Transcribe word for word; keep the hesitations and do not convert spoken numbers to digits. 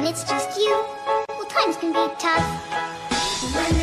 when it's just you, well, times can be tough.